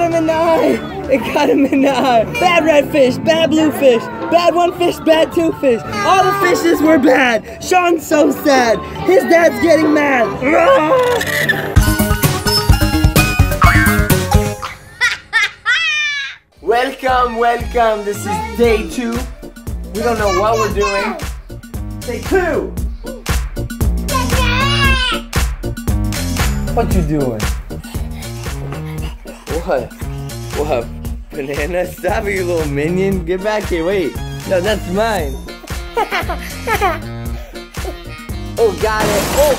got him in the eye! It got him in the eye! Bad red fish, bad blue fish, bad one fish, bad two fish. All the fishes were bad! Sean's so sad! His dad's getting mad! Welcome, welcome! This is day two. We don't know what we're doing. Day two! What you doing? What? What? Banana, stop it, you little minion. Get back here, wait. No, that's mine. Oh, got it. Oh!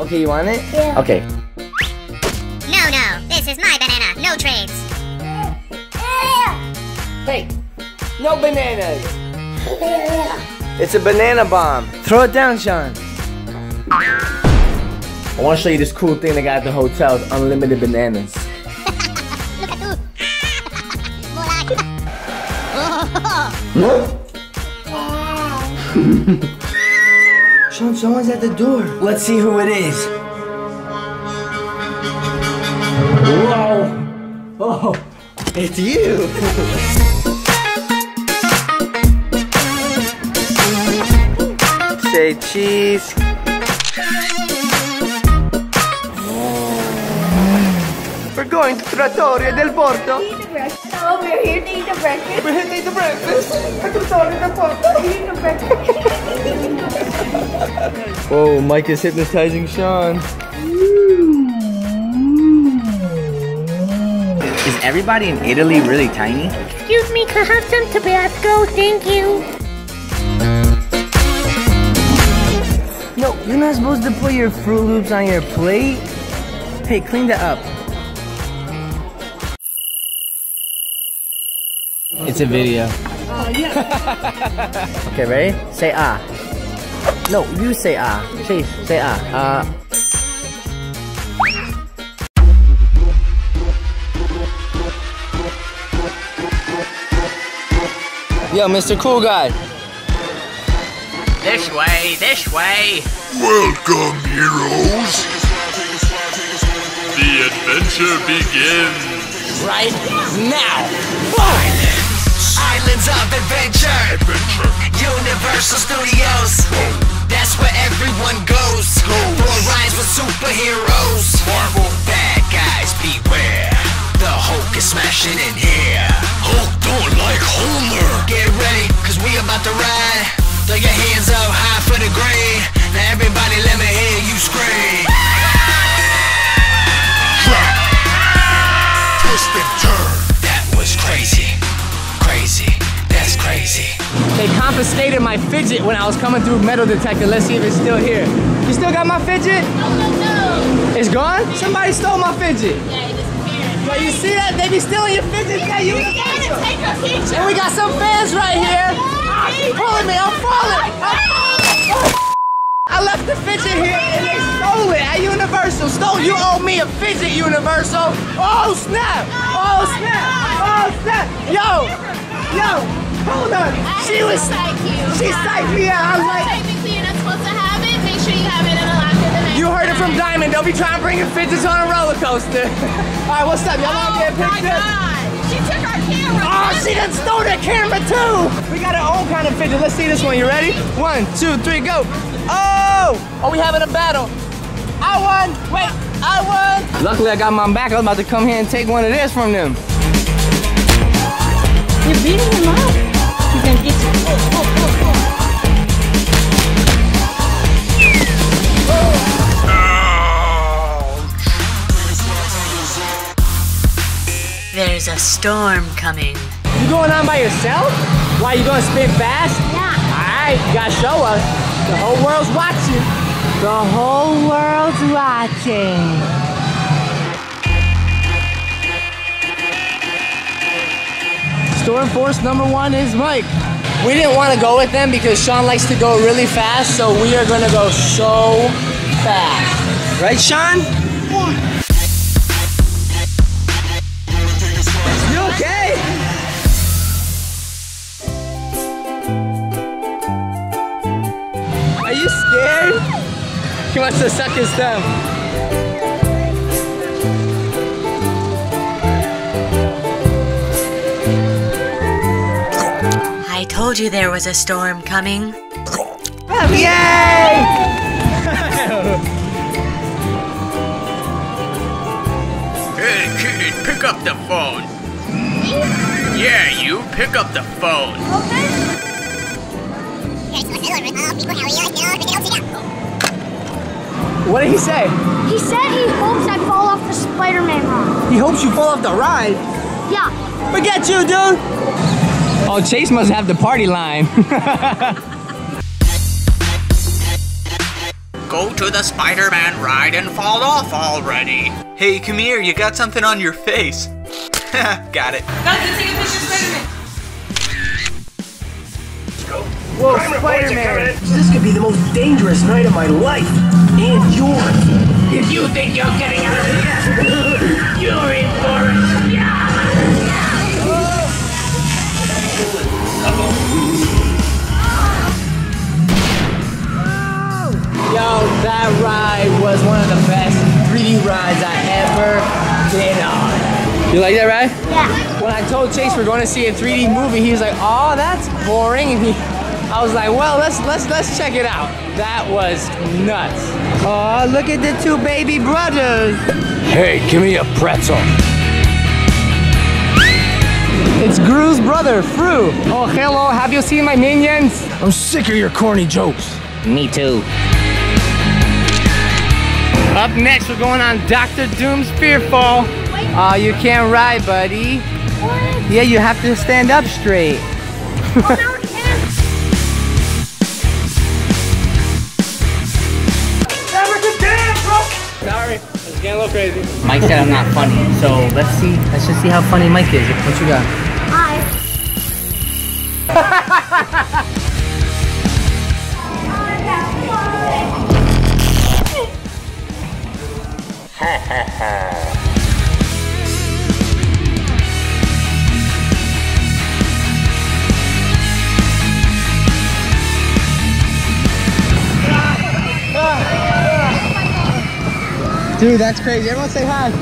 Okay, you want it? Yeah. Okay. No, no. This is my banana. No trades. Hey! No bananas! It's a banana bomb. Throw it down, Sean. I want to show you this cool thing they got at the hotels, unlimited bananas. Look at you. Sean, someone's at the door. Let's see who it is. Whoa. Oh, it's you. Say cheese. We're going to Trattoria del Porto. Oh, we're here to eat the breakfast. We're here to eat the breakfast. Trattoria del Porto. We're eating the breakfast. Whoa, Mike is hypnotizing Sean. Is everybody in Italy really tiny? Excuse me, can I have some Tabasco? Thank you. No, you're not supposed to put your Froot Loops on your plate. Hey, clean that up. It's a video. Yeah. Okay, ready? Say ah. No, you say ah. Please, say ah. Yo, Mr. Cool Guy. This way, this way! Welcome, heroes! The adventure begins! Right now! Islands of Adventure! Universal Studios! That's where everyone goes! For rides with superheroes! Marvel bad guys, beware! The Hulk is smashing in here! Hulk don't like Homer! Get ready, cause we about to ride! Throw your hands up high for the grade. Now everybody let me hear you scream. Drop, twist and turn. That was crazy, crazy, that's crazy. They confiscated my fidget when I was coming through metal detector. Let's see if it's still here. You still got my fidget? No, no, no. It's gone? Somebody stole my fidget. Yeah, it disappeared. But you see that? They be stealing your fidget. Yeah, you gotta take a picture. And we got some fans right here. Keep pulling me, I'm falling! Oh, I left the fidget here and they stole it at Universal. Stole, you owe me a fidget, Universal! Oh snap! Oh snap! Oh snap! Yo! Yo! Hold on! She was psyched you. She psyched me out. I was like, technically you're not supposed to have it. Make sure you have it in a locker the next time. You heard it from Diamond. Don't be trying to bring your fidgets on a roller coaster. Alright, what's up? Y'all wanna get a picture? She took our camera! Oh, she done stole the camera too! We got our own kind of fidget. Let's see this one. You ready? 1, 2, 3, go! Oh! Are we having a battle? I won! Wait, I won! Luckily I got mine back. I was about to come here and take one of this from them. You're beating him up. He's gonna get you. Oh, oh, oh, oh. Oh. There's a storm coming. You going on by yourself? Why, you gonna spin fast? Yeah. Alright, you gotta show us. The whole world's watching. The whole world's watching. Storm force #1 is Mike. We didn't want to go with them because Sean likes to go really fast, so we are gonna go so fast. Right, Sean? Yeah. Okay. Are you scared? He wants to suck his thumb. told you there was a storm coming. Oh, yay! Hey, kid, pick up the phone. Yeah, you pick up the phone. What did he say? He said he hopes I fall off the Spider-Man ride. He hopes you fall off the ride? Yeah. Forget you, dude. Oh, Chase must have the party line. Go to the Spider-Man ride and fall off already. Hey, come here, you got something on your face. Got it. Got to take a picture of Spider-Man. Whoa, Spider-Man. This could be the most dangerous night of my life. And yours. If you think you're getting out of here, you're in for it. Yeah. Yo, that ride was one of the best 3D rides I ever been on. You like that ride? Yeah. When I told Chase we're going to see a 3D movie, he was like, "Oh, that's boring." And I was like, "Well, let's check it out." That was nuts. Oh, look at the two baby brothers. Hey, give me a pretzel. It's Gru's brother, Fru. Oh, hello. Have you seen my minions? I'm sick of your corny jokes. Me too. Up next, we're going on Dr. Doom's Fearfall. Oh, you can't ride, buddy. What? Yeah, you have to stand up straight. Oh, no, I can't. That was a damn broke. Sorry, it's getting a little crazy. Mike said I'm not funny, so let's see. Let's just see how funny Mike is. What you got? Hi. Dude, that's crazy. Everyone say hi. Hi.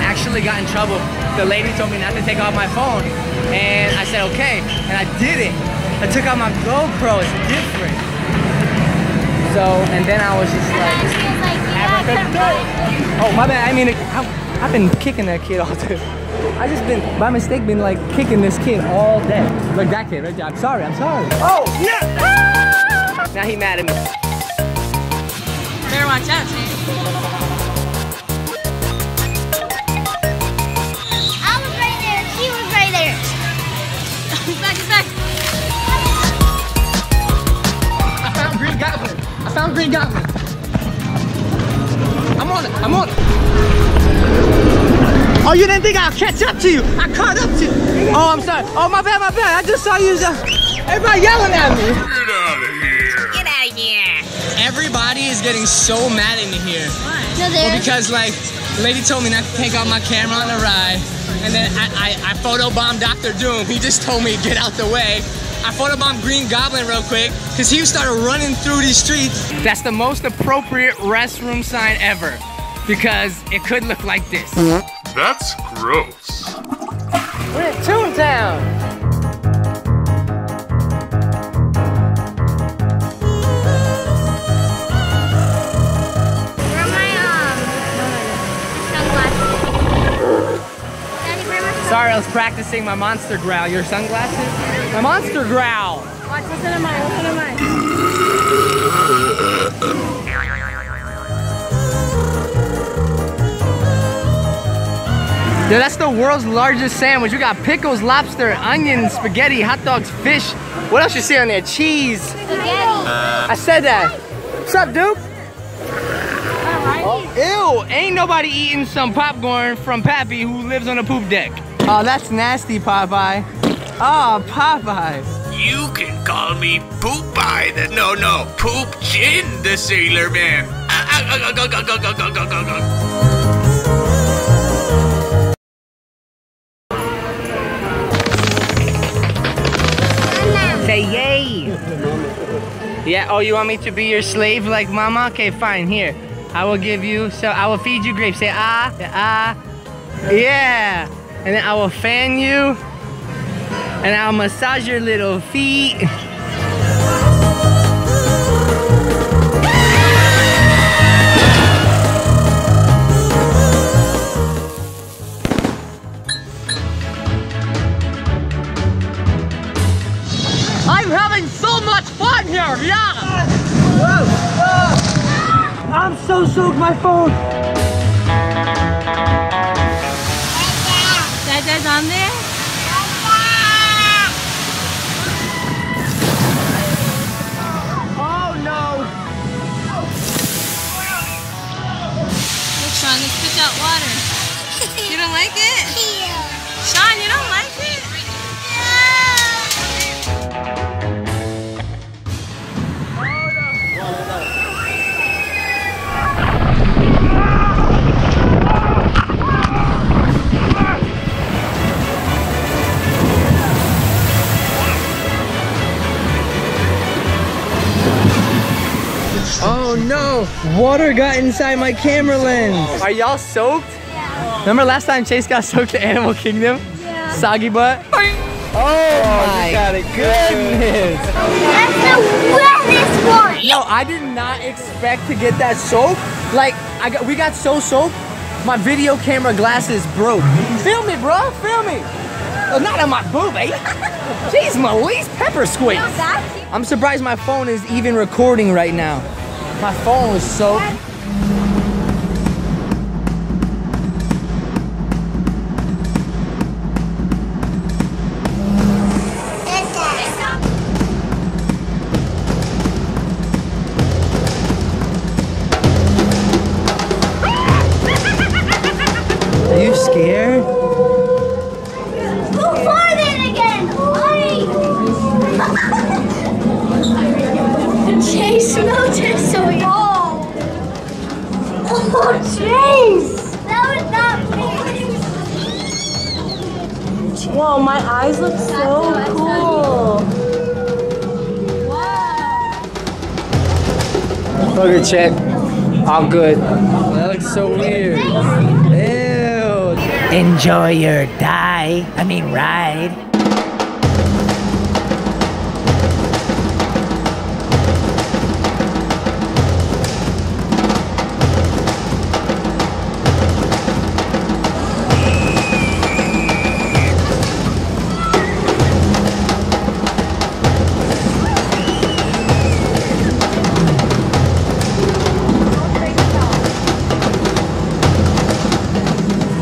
I actually got in trouble. The lady told me not to take out my phone. And I said, okay. And I did it. I took out my GoPro. It's different. So, and then I was just like yeah, oh, my bad. I mean, I've been kicking that kid all day. I just been, by mistake, been like kicking this kid all day. Like that kid, right there. I'm sorry, I'm sorry. Oh, yeah. Ah! Now he mad at me. Better watch out, Chase. I was right there, she was right there. He's back. I found Green Goblin. I found Green Goblin. I'm on it, I'm on it. Oh, you didn't think I'd catch up to you. I caught up to you. Oh, I'm sorry. Oh, my bad, my bad. I just saw you. Everybody yelling at me. Get out of here. Get out of here. Everybody is getting so mad in here. Why? Well, because like the lady told me not to take out my camera on the ride, and then I photobombed Dr. Doom. He just told me to get out the way. I photobombed Green Goblin real quick because he started running through these streets. That's the most appropriate restroom sign ever because it could look like this. That's gross. We're at Toontown. Sorry, I was practicing my monster growl. Your sunglasses? My monster growl! Watch, listen to mine, listen to mine. Dude, that's the world's largest sandwich. We got pickles, lobster, onions, spaghetti, hot dogs, fish. What else you see on there? Cheese. Spaghetti. I said that. What's up, Duke? Oh, ew, ain't nobody eating some popcorn from Pappy who lives on a poop deck. Oh, that's nasty, Popeye. Oh, Popeye. You can call me Poopeye. No, Poop Chin, the Sailor Man. Say yay. Yeah. Oh, you want me to be your slave like Mama? Okay, fine. Here, I will give you. So I will feed you grapes. Say ah. Yeah. And then I will fan you. and I'll massage your little feet. I'm having so much fun here, yeah! I'm so soaked, my phone! That's on there? Oh no! Look, Sean, it spits out water. You don't like it? Yeah. Sean, you don't like it? Oh no! Water got inside my camera lens! Are y'all soaked? Yeah. Remember last time Chase got soaked at Animal Kingdom? Yeah. Soggy butt? Oh, my goodness! That's the wettest one! No, I did not expect to get that soaked. Like, we got so soaked, my video camera glasses broke. Film it, bro! Film it! Oh, not on my boob, eh? Jeez, Louise, pepper squeaks! I'm surprised my phone is even recording right now. My phone was soaked. Are you scared? Go farther again! Chase, no, Chase. Oh, Chase! That was not me! Whoa, my eyes look so cool! Wow! Look at check. I'm good. That looks so weird. Ew! Enjoy your ride.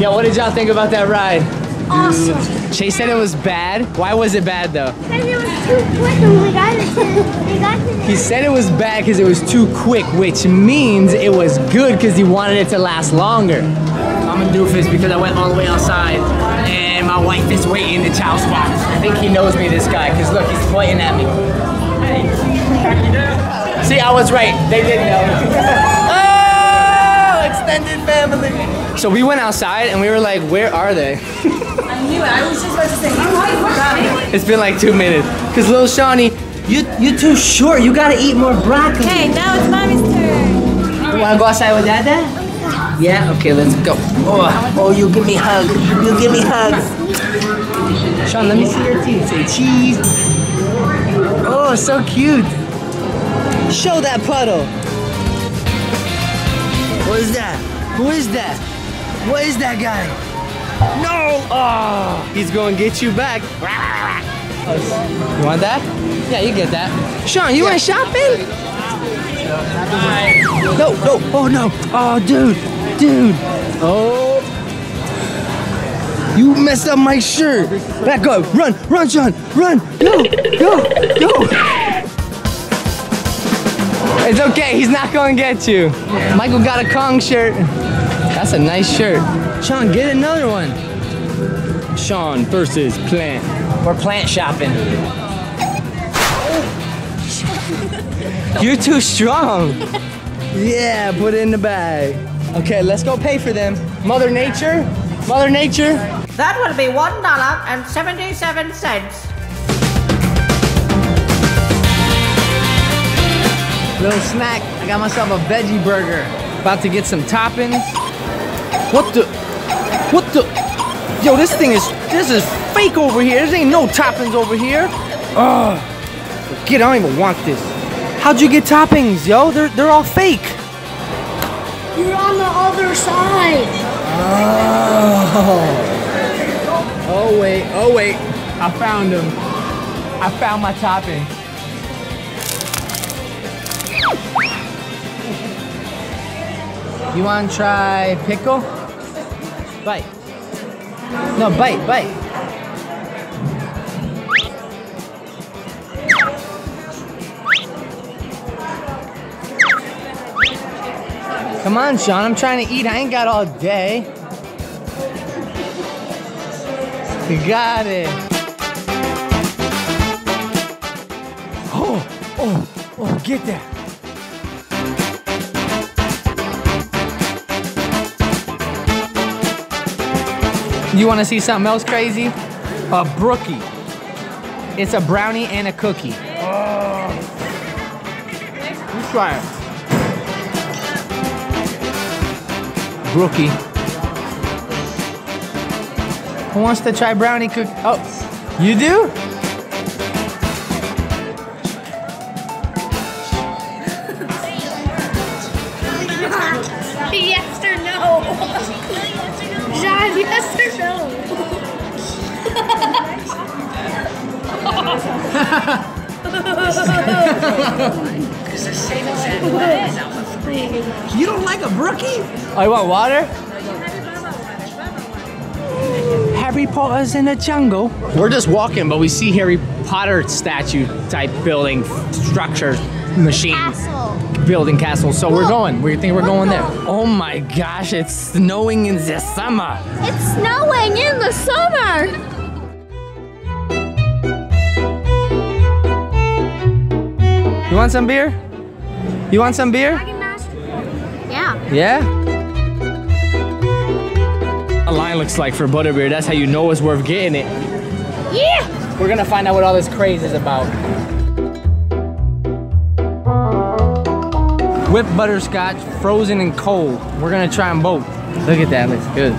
Yo, what did y'all think about that ride? Awesome. Chase said it was bad. Why was it bad though? Because it was too quick and we got to He said it was bad because it was too quick, which means it was good because he wanted it to last longer. I'm a doofus because I went all the way outside and my wife is waiting in the child spot. I think he knows me, this guy, because look, he's pointing at me. Hey. See, I was right. They didn't know. Extended family. So we went outside and we were like, where are they? I knew it. I was just about to say, it's been like 2 minutes. Because little Shawnee, you're too short. You gotta eat more broccoli. Okay, now it's mommy's turn. You wanna go outside with Dada? Yeah? Okay, let's go. Oh, you give me hugs. You give me hugs. Sean, let me see your teeth. Say cheese. Oh, so cute. Show that puddle. What is that? Who is that? What is that guy? No! Oh, he's gonna get you back. You want that? Yeah, you get that. Sean, you went shopping? No, no, oh no. Oh, dude, dude. Oh. You messed up my shirt. Back up, run, run, Sean, run. Go, go, go. It's okay, he's not gonna get you. Yeah. Michael got a Kong shirt. That's a nice shirt. Sean, get another one. Sean versus plant. We're plant shopping. You're too strong. Yeah, put it in the bag. Okay, let's go pay for them. Mother Nature, Mother Nature. That will be $1.77. Little snack, I got myself a veggie burger. About to get some toppings. What the? What the? Yo, this is fake over here. There ain't no toppings over here. Ugh. Forget it, I don't even want this. How'd you get toppings, yo? They're all fake. You're on the other side. Oh. Oh wait. I found them. I found my topping. You want to try pickle? Bite. No, bite. Come on, Sean, I'm trying to eat. I ain't got all day. You got it. Oh, get that. You want to see something else crazy? A brookie. It's a brownie and a cookie. Oh. Let's try it. Brookie. Who wants to try brownie cookie? Oh, you do? You don't like a brookie? Oh, you want water? Harry Potter's in the jungle. We're just walking, but we see Harry Potter statue type building structure machine. Castle. Building castle. So we're going. We think we're going there. Oh my gosh, it's snowing in the summer. It's snowing in the summer. You want some beer? You want some beer? Yeah. Yeah? The line looks like for butterbeer. That's how you know it's worth getting it. Yeah! We're gonna find out what all this craze is about. Whipped butterscotch, frozen and cold. We're gonna try them both. Look at that, looks good.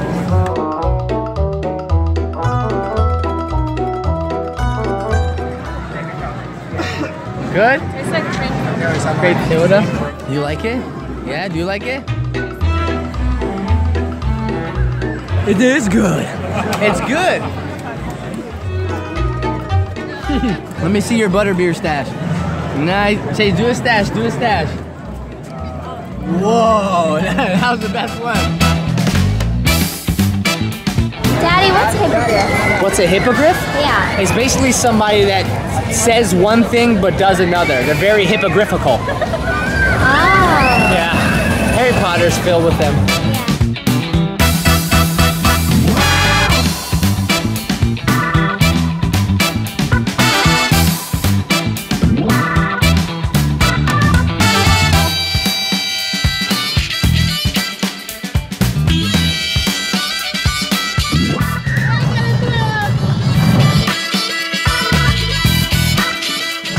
Good? It's like grape soda. You like it? Yeah, do you like it? It is good. It's good. Let me see your butterbeer stash. Nice. Chase, do a stash, do a stash. Whoa, that was the best one. Daddy, what's a hippogriff? What's a hippogriff? Yeah. It's basically somebody that says one thing but does another. They're very hippogrifical. Ah. Yeah. Harry Potter's filled with them.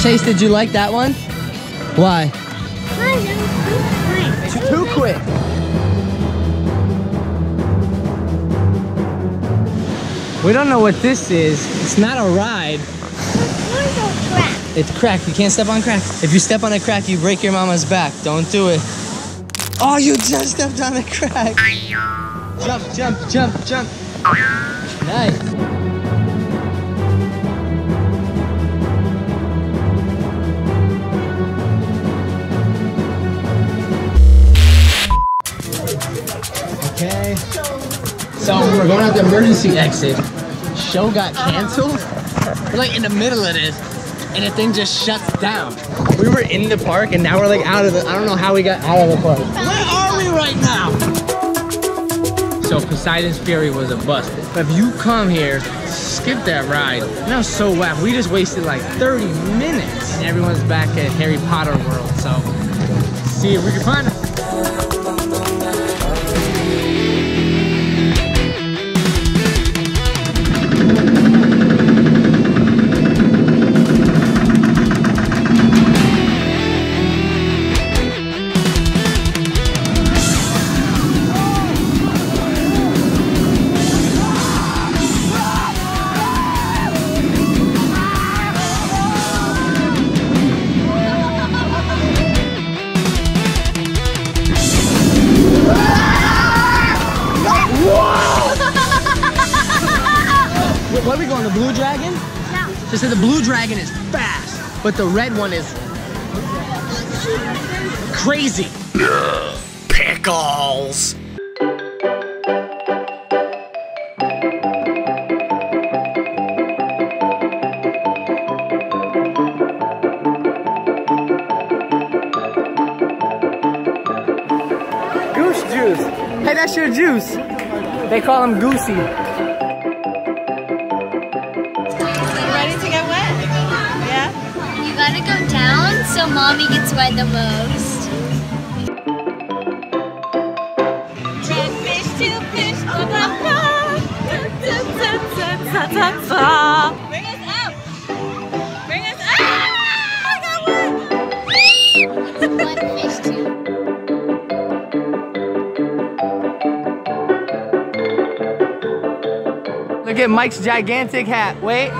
Chase, did you like that one? Why? It's too quick. We don't know what this is. It's not a ride. It's crack. It's crack. You can't step on crack. If you step on a crack, you break your mama's back. Don't do it. Oh, you just stepped on a crack. Jump, jump, jump, jump. Nice. Okay. So we're going out the emergency exit. Show got canceled. We're like in the middle of this, and the thing just shuts down. We were in the park, and now we're like out of the. I don't know how we got out of the park. Where are we right now? So Poseidon's Fury was a bust. But if you come here, skip that ride. And that was so whack. We just wasted like 30 minutes. And everyone's back at Harry Potter World. So see if we can find them. What are we going, the blue dragon? No. They said the blue dragon is fast, but the red one is crazy. Pickles. Goose juice. Hey, that's your juice. They call him Goosey. Ready to get wet? Yeah? You gotta go down so mommy gets wet the most. Red fish, two fish, blah, blah, blah. Da, da, da, da, da, da, da. Bring us up! Bring us up! I got wet! It's one fish, two fish. Look at Mike's gigantic hat. Wait,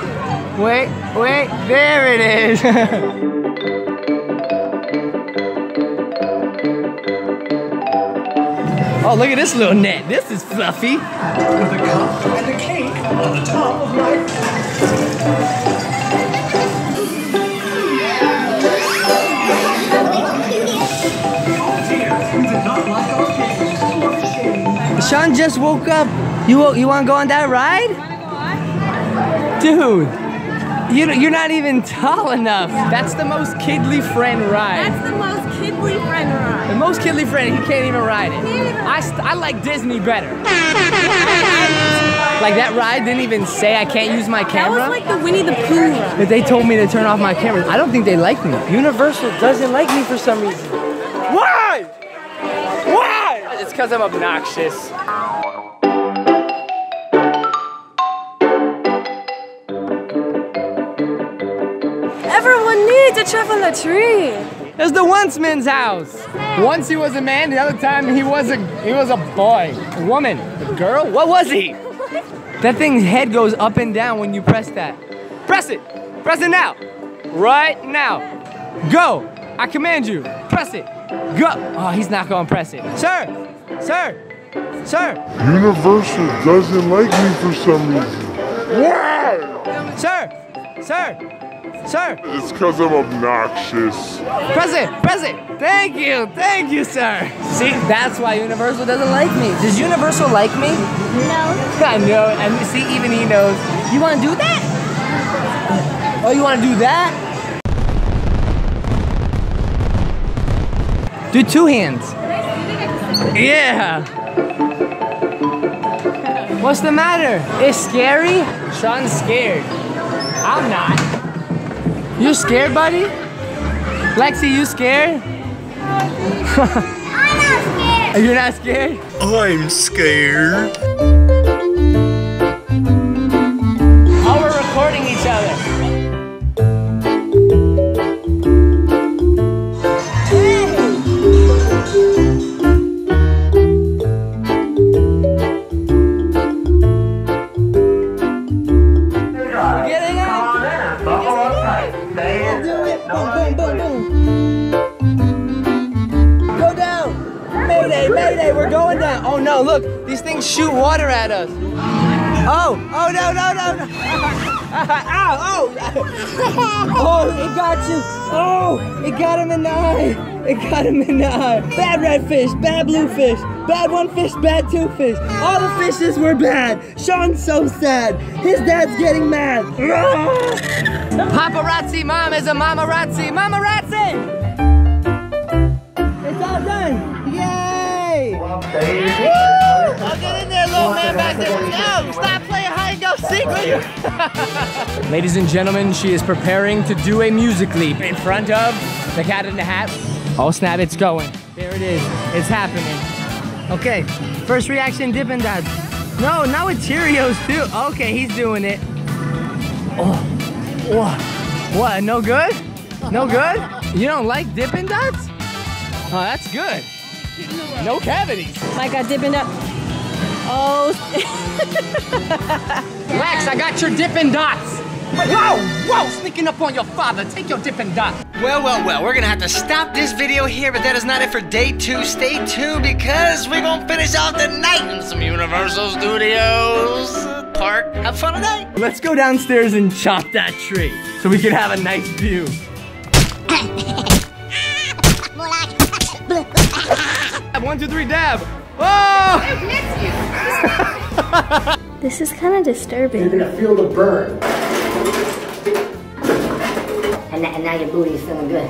wait, wait. There it is. Oh, look at this little net. This is fluffy. With a cup and a cake on the top of my plate. Sean just woke up. You want to go on that ride? Dude, you're not even tall enough. That's the most kiddly friend ride. That's the most kiddly friend ride. The most kiddly friend, he can't even ride it. I like Disney better. Like that ride didn't even say I can't use my camera. That was like the Winnie the Pooh ride. But they told me to turn off my camera. I don't think they like me. Universal doesn't like me for some reason. Why? Why? It's because I'm obnoxious. Travel a tree. It's the once man's house. Once he was a man, the other time he was a boy, a woman, a girl. What was he? That thing's head goes up and down when you press that. Press it. Press it now. Right now. Go. I command you. Press it. Go. Oh, he's not gonna press it. Sir. Sir. Sir. Universal doesn't like me for some reason. Why? Sir. Sir. Sir! It's because I'm obnoxious. Present! Present! Thank you, sir! See, that's why Universal doesn't like me. Does Universal like me? No. I know, and see, even he knows. You want to do that? Oh, you want to do that? Do two hands. Yeah! What's the matter? It's scary? Sean's scared. I'm not. You scared, buddy? Lexi, you scared? I'm not scared. Are you not scared? I'm scared. Oh, we're recording each other. Look, these things shoot water at us. Oh, oh no, no, no, no. Ow, oh. Oh, it got you. Oh, it got him in the eye. It got him in the eye. Bad red fish, bad blue fish, bad one fish, bad two fish. All the fishes were bad. Sean's so sad. His dad's getting mad. Paparazzi mom is a mamarazzi. Mamarazzi! It's all done. Yay! I'll get in there, little man back there. No, stop playing hide and go seek with you. Ladies and gentlemen, she is preparing to do a music leap in front of the Cat in the Hat. Oh snap, it's going. There it is. It's happening. Okay, first reaction, Dippin' Dots. No, not with Cheerios too. Okay, he's doing it. Oh, oh. What, no good? No good? You don't like Dippin' Dots? Oh, that's good. No cavities. Mike got Dippin' Dots. Oh. Lex, I got your Dippin' Dots. Whoa, whoa, sneaking up on your father. Take your Dippin' Dots. Well, well, well, we're gonna have to stop this video here, but that is not it for day two. Stay tuned because we're gonna finish off the night in some Universal Studios Park. Have fun today. Let's go downstairs and chop that tree so we can have a nice view. One, two, three, dab. Whoa! This is kind of disturbing. You're gonna feel the burn. And now your booty is feeling good.